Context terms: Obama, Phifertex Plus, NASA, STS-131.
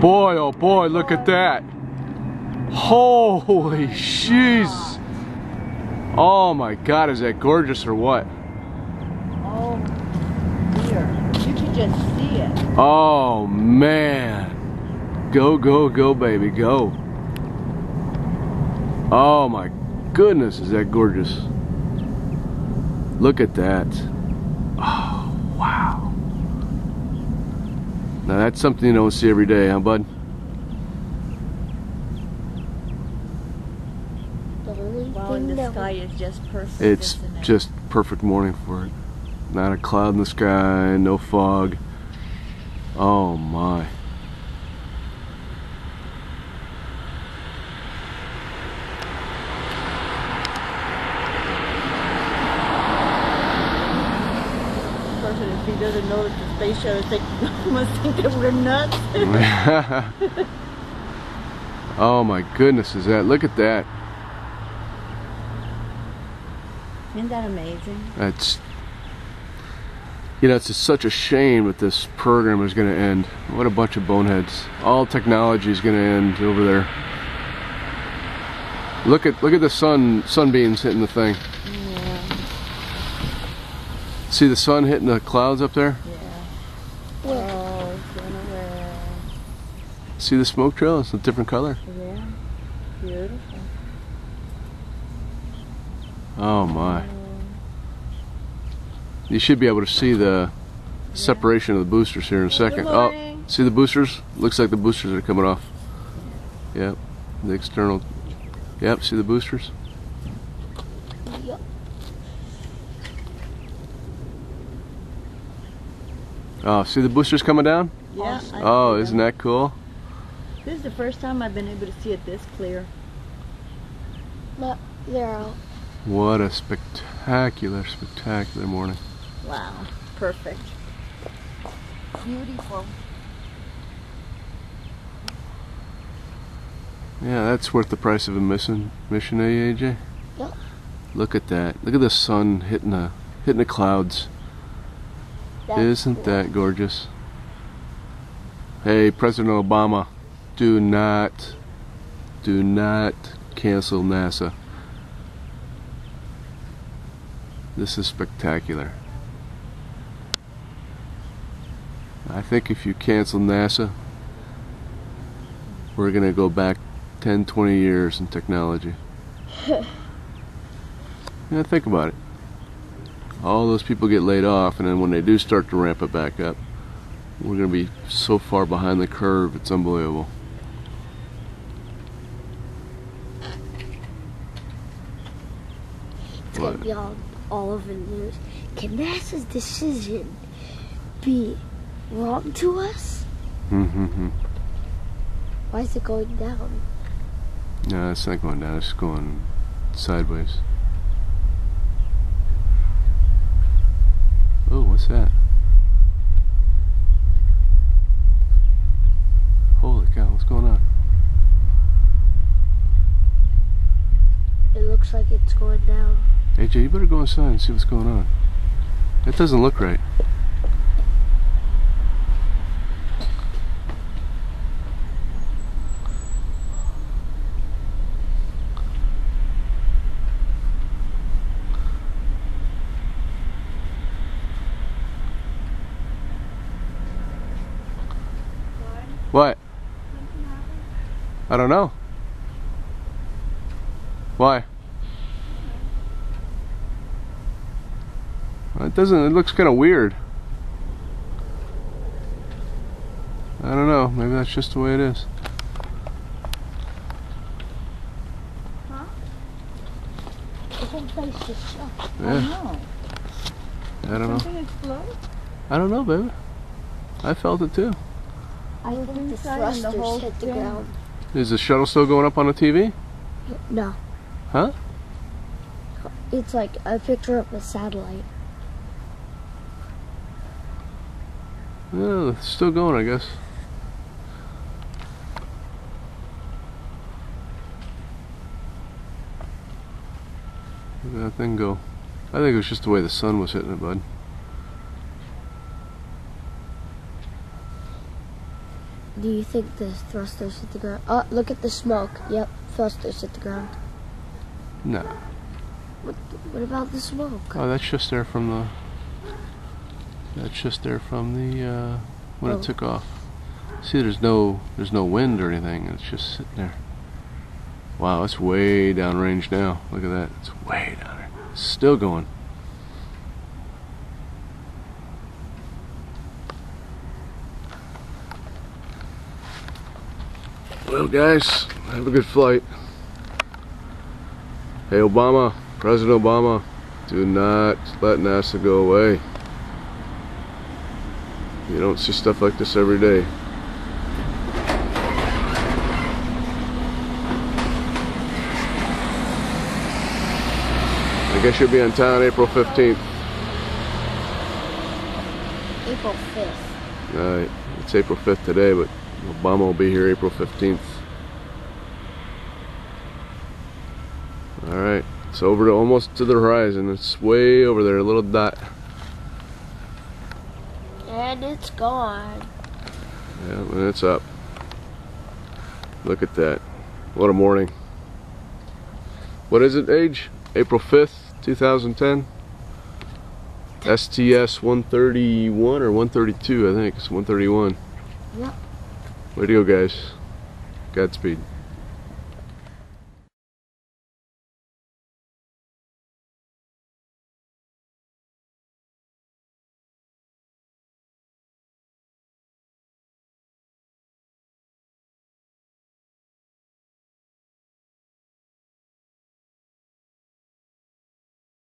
Boy, oh boy, look at that. Holy jeez. Oh my God, is that gorgeous or what? Oh dear, you can just see it. Oh man. Go, go, go, baby, go. Oh my goodness, is that gorgeous. Look at that. Oh, wow. Now that's something you don't see every day, huh, bud? Well, and the sky is just perfect. It's just perfect morning for it. Not a cloud in the sky, no fog. Oh my. If he doesn't know it's a space shuttle, he must think that we're nuts. Oh my goodness, is that, look at that. Isn't that amazing? That's, you know, it's just such a shame that this program is going to end. What a bunch of boneheads. All technology is going to end over there. Look at the sunbeams hitting the thing. See the sun hitting the clouds up there? Yeah. Whoa, Delaware. See the smoke trail? It's a different color. Yeah. Beautiful. Oh my. You should be able to see the separation of the boosters here in a second. Oh, see the boosters? Looks like the boosters are coming off. Yep. The external. Yep, see the boosters? Oh, see the boosters coming down? Yeah. Oh, isn't that cool? This is the first time I've been able to see it this clear. Look, they're out. What a spectacular, spectacular morning. Wow, perfect. Beautiful. Yeah, that's worth the price of admission, AJ? Yep. Look at that. Look at the sun hitting the clouds. That's Isn't that gorgeous? Hey, President Obama, do not cancel NASA. This is spectacular. I think if you cancel NASA, we're going to go back 10, 20 years in technology. Yeah, think about it. All those people get laid off, and then when they do start to ramp it back up, we're going to be so far behind the curve, it's unbelievable. It's going to be all over the news. Can NASA's decision be wrong to us? Mm-hmm. Why is it going down? No, it's not going down, it's going sideways. Oh, what's that? Holy cow, what's going on? It looks like it's going down. AJ, you better go inside and see what's going on. That doesn't look right. What? I don't know. Why? It doesn't, it looks kind of weird. I don't know, maybe that's just the way it is. Huh? The whole place just shut. Yeah. I don't know. Something explode? I don't know, baby. I felt it too. I think the thrusters hit the ground. Is the shuttle still going up on the TV? No. Huh? It's like a picture of a satellite. No, it's still going, I guess. Look at that thing go. I think it was just the way the sun was hitting it, bud. Do you think the thrusters hit the ground? Oh, look at the smoke. Yep, thrusters hit the ground. No. What about the smoke? Oh, that's just there from the... That's just there from the, when it took off. See, there's no wind or anything. It's just sitting there. Wow, it's way downrange now. Look at that. It's way down there. It's still going. Well, guys, have a good flight. Hey, Obama, President Obama, do not let NASA go away. You don't see stuff like this every day. I guess you'll be in town April 15th. April 5th. Alright, it's April 5th today, but Obama will be here April 15th. Alright, it's over to almost to the horizon. It's way over there, a little dot. And it's gone. Yeah, and it's up. Look at that. What a morning. What is it, age? April 5th, 2010. STS-131 or 132, I think. It's 131. Yep. Way to go, guys. Godspeed.